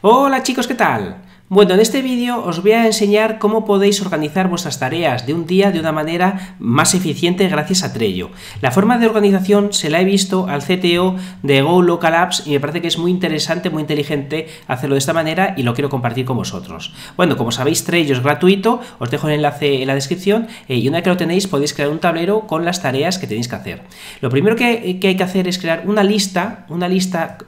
Hola chicos, ¿qué tal? Bueno, en este vídeo os voy a enseñar cómo podéis organizar vuestras tareas de un día de una manera más eficiente gracias a Trello. La forma de organización se la he visto al CTO de Go Local Apps y me parece que es muy interesante, muy inteligente hacerlo de esta manera y lo quiero compartir con vosotros. Bueno, como sabéis, Trello es gratuito, os dejo el enlace en la descripción y una vez que lo tenéis podéis crear un tablero con las tareas que tenéis que hacer. Lo primero que hay que hacer es crear una lista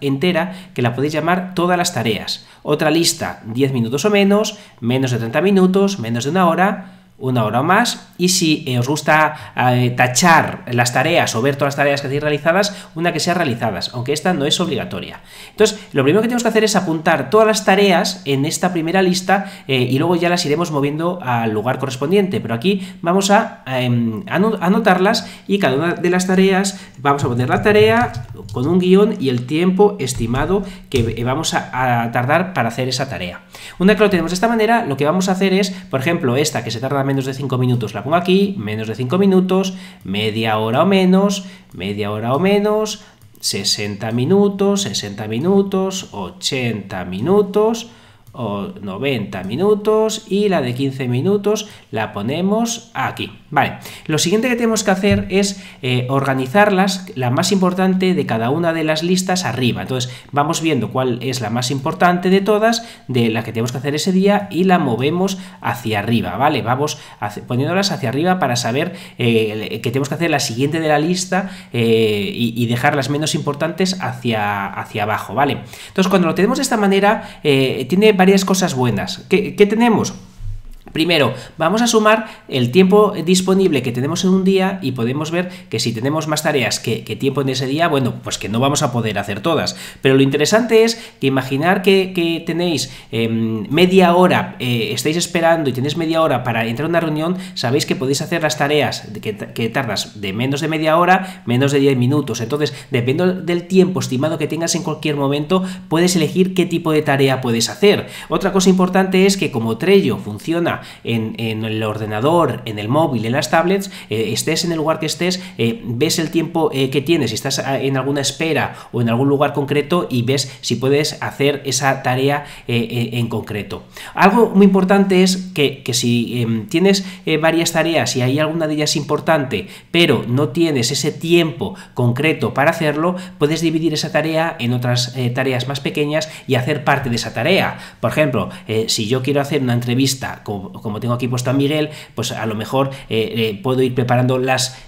entera que la podéis llamar todas las tareas. Otra lista, 10 minutos o menos, menos de 30 minutos, menos de una hora o más, y si os gusta tachar las tareas o ver todas las tareas que tenéis realizadas, una que sea realizadas, aunque esta no es obligatoria. Entonces, lo primero que tenemos que hacer es apuntar todas las tareas en esta primera lista y luego ya las iremos moviendo al lugar correspondiente, pero aquí vamos a anotarlas y cada una de las tareas vamos a poner la tarea con un guión y el tiempo estimado que vamos a tardar para hacer esa tarea. Una vez que lo tenemos de esta manera, lo que vamos a hacer es, por ejemplo, esta que se tarda menos de 5 minutos la pongo aquí, menos de 5 minutos, media hora o menos, 60 minutos, 80 minutos, o 90 minutos y la de 15 minutos la ponemos aquí. Vale, lo siguiente que tenemos que hacer es organizarlas, la más importante de cada una de las listas arriba. Entonces vamos viendo cuál es la más importante de todas, de la que tenemos que hacer ese día y la movemos hacia arriba, ¿vale? Vamos poniéndolas hacia arriba para saber que tenemos que hacer la siguiente de la lista y dejar las menos importantes hacia abajo, ¿vale? Entonces cuando lo tenemos de esta manera tiene varias cosas buenas. ¿Qué tenemos? Primero, vamos a sumar el tiempo disponible que tenemos en un día y podemos ver que si tenemos más tareas que tiempo en ese día, bueno, pues que no vamos a poder hacer todas. Pero lo interesante es que imaginar que tenéis media hora, estáis esperando y tenéis media hora para entrar a una reunión, sabéis que podéis hacer las tareas que tardas de menos de media hora, menos de 10 minutos. Entonces, dependiendo del tiempo estimado que tengas en cualquier momento, puedes elegir qué tipo de tarea puedes hacer. Otra cosa importante es que como Trello funciona en el ordenador, en el móvil, en las tablets, estés en el lugar que estés, ves el tiempo que tienes, si estás en alguna espera o en algún lugar concreto y ves si puedes hacer esa tarea en concreto. Algo muy importante es que si tienes varias tareas y hay alguna de ellas importante, pero no tienes ese tiempo concreto para hacerlo, puedes dividir esa tarea en otras tareas más pequeñas y hacer parte de esa tarea. Por ejemplo, si yo quiero hacer una entrevista como tengo aquí puesto a Miguel, pues a lo mejor puedo ir preparando las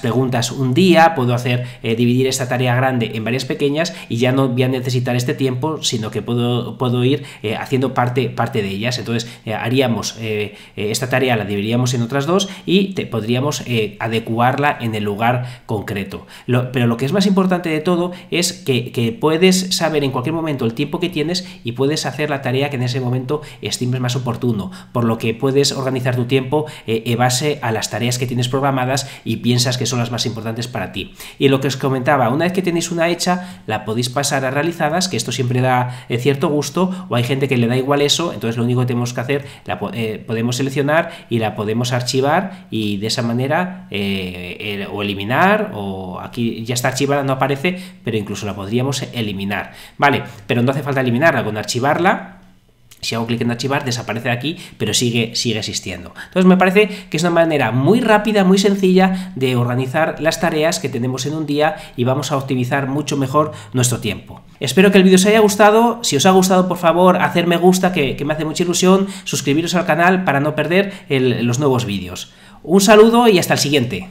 preguntas un día, puedo hacer dividir esta tarea grande en varias pequeñas y ya no voy a necesitar este tiempo, sino que puedo ir haciendo parte de ellas. Entonces haríamos esta tarea, la dividiríamos en otras dos y podríamos adecuarla en el lugar concreto. Pero lo que es más importante de todo es que puedes saber en cualquier momento el tiempo que tienes y puedes hacer la tarea que en ese momento estimes más oportuno, por lo que puedes organizar tu tiempo en base a las tareas que tienes programadas y piensas que son las más importantes para ti. Y lo que os comentaba, una vez que tenéis una hecha, la podéis pasar a realizadas, que esto siempre da cierto gusto, o hay gente que le da igual eso, entonces lo único que tenemos que hacer, podemos seleccionar y la podemos archivar y de esa manera o eliminar, o aquí ya está archivada, no aparece, pero incluso la podríamos eliminar. Vale, pero no hace falta eliminarla, con archivarla, si hago clic en archivar desaparece de aquí, pero sigue existiendo. Entonces me parece que es una manera muy rápida, muy sencilla de organizar las tareas que tenemos en un día y vamos a optimizar mucho mejor nuestro tiempo. Espero que el vídeo os haya gustado. Si os ha gustado, por favor, hacer me gusta, que me hace mucha ilusión, suscribiros al canal para no perder los nuevos vídeos. Un saludo y hasta el siguiente.